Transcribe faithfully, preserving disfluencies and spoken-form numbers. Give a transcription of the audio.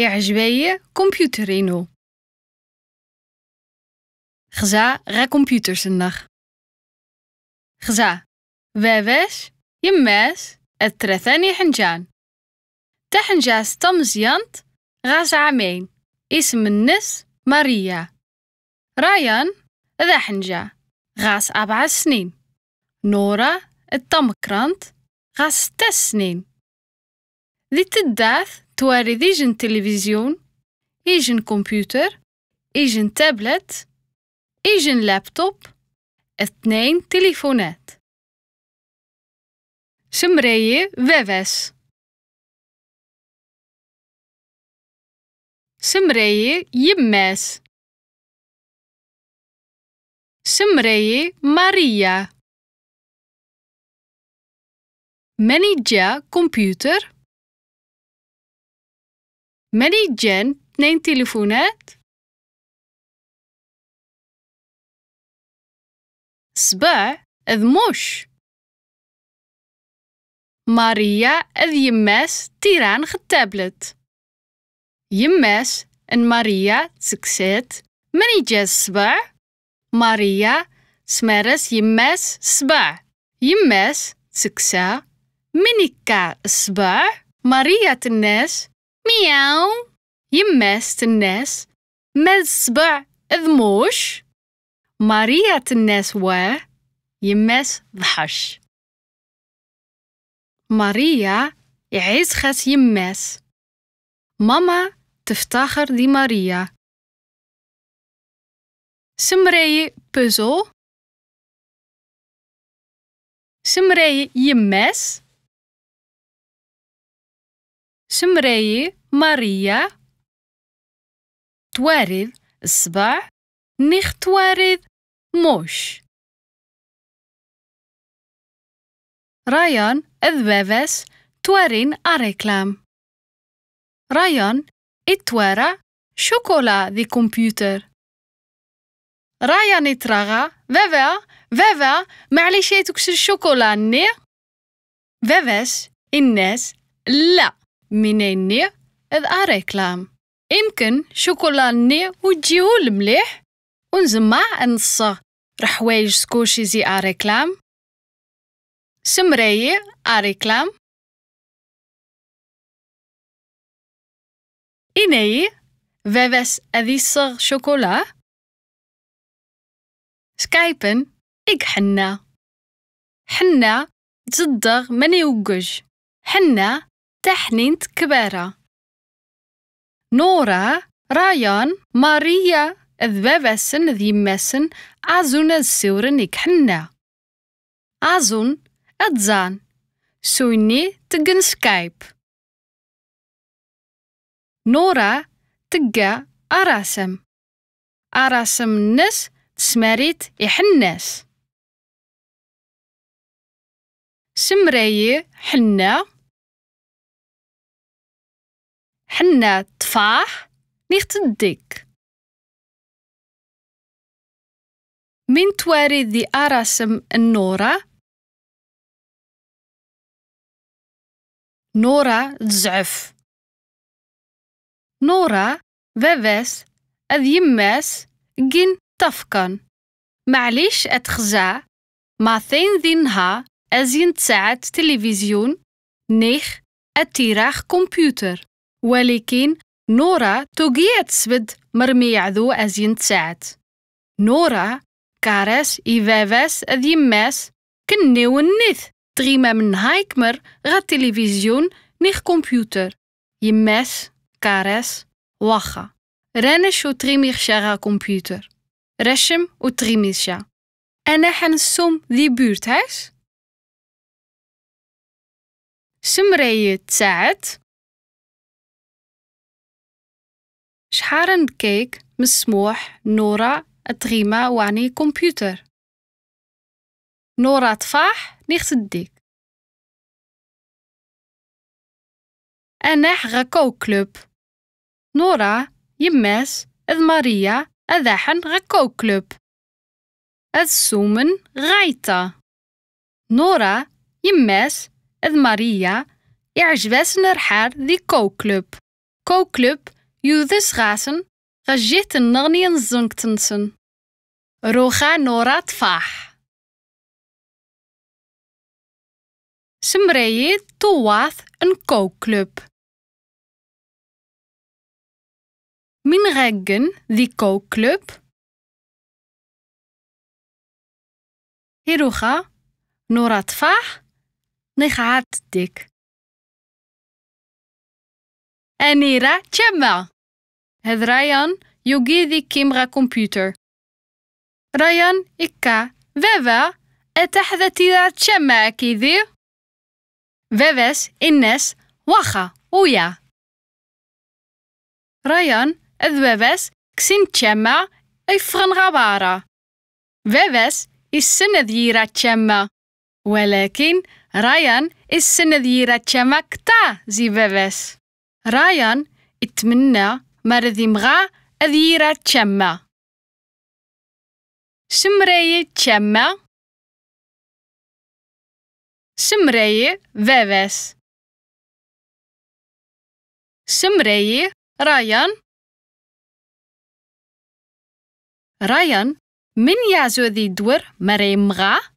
يعجبيا كمبيوترينو. غزا غا كمبيوتر سنخ. غزا باباش يماس الترثاني حنجان. تحنجاس تمزيانت غاز عامين اسم النس ماريا. رايان ذا حنجا غاز أربع سنين. نورا التمكرانت غاز تس سنين. ذي تداث تواري ديجن تلفزيون إيجن كمبيوتر إيجن تابلت إيجن لابتوب اثنين تليفونات. سمرية وفاس سمرية يماس سمرية ماريا منيجا كمبيوتر منيجان اثنين تليفونات سبع اذموش ماريا اذ يماس تيران خطابلت يماس ان ماريا تسكسات منيجاز سبع ماريا سمارس يماس سبع يماس تسكسا منيكا سبع ماريا الناس مياو يماس تناس ماز سبع اذموش ماريا تناس واه يماس ضحش ماريا يعيز خاس يماس ماما تفتخر دي ماريا سمري بوزو سمري يماس سمري ماريا توارد السبع نيخ توارد موش رايان اذبابس توارين اريكلام رايان اتوارا شوكولا دي كمبيوتر رايان اتراغا بابا بابا معليش تكسر شوكولا ني باباس الناس لا منين ني اذ اريكلام يمكن شوكولا ني وتجيهول مليح ونزمع انصا رحوايج سكوشي زي اريكلام سمرية أريكلام إني وفاس أذي صغ شوكولا سكايبن إك حنا حنا تصدغ من يوجج حنا تحنينت كبارة نورا رايان ماريا أذ وفاسن ذي مسن عزونا السورن إك حنا عزون أتزان سوني تجن سكايب نورا تجا أراسم أراسم نس تسماريت إحناس سمري حنا حنا تفاح نيخت الديك من تواري ذي أراسم النورا نورا تزعف نورا باباس اذ يماس جن تفكن معليش اتخزع معثين ذينها ازين تساعد تلفزيون نيخ اتراخ كمبيوتر ولكن نورا توجيات سبد مرمي عذو ازين تساعد نورا كارس إيفافاس اذ يماس كني والنث تغيما من هايكمر غا تلفزيون نيخ كمبيوتر يماس كارس واخا رانش و تغيميخشا غا كمبيوتر رشم و تغيميخشا أنا حنسوم ذي بيرتهاش سمرية تساعد شحارن بكيك مسموح نورا تغيما وعني كمبيوتر نورا تفاح نيخت الديك أنا حغا كو كلوب نورا يماس اذ ماريا أذاحن غا كو كلوب اذ سومن غايتا نورا يماس اذ ماريا يعجباس نرحار ذي كو كلوب kookclub, judes rasen, gajitten narnien zongtensen. Roga norat fah. Semreje towaat een kookclub. Min reggen die kookclub. Hiroga norat fah, negaat dik. أنيرة تشمع هذ رايان يجيذي كيمغا كمبيوتر رايان إكا بابا أتحذتي تشمع كيذي باباس الناس واخا ويا رايان أذ باباس كسين تشمع إفغن غبارة باباس السنة ذيرة تشمع ولكن رايان السنة ذيرة تشمع كتا زي باباس رايان اتمنى مرضي مغا أذيرا تشمع سمري تشمع سمري فافاس سمري رايان رايان من يعزو ذي دور مري مغا